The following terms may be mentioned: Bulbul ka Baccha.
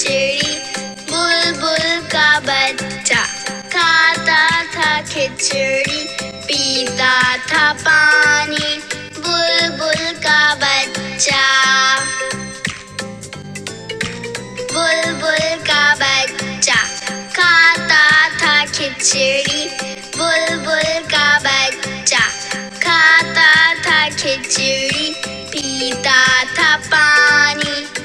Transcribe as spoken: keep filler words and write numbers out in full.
खिचड़ी बुलबुल का बच्चा खाता था खिचड़ी, पीता था पानी बुलबुल का बच्चा। बुलबुल का बच्चा खाता था खिचड़ी, बुलबुल का बच्चा खाता था खिचड़ी, पीता था पानी।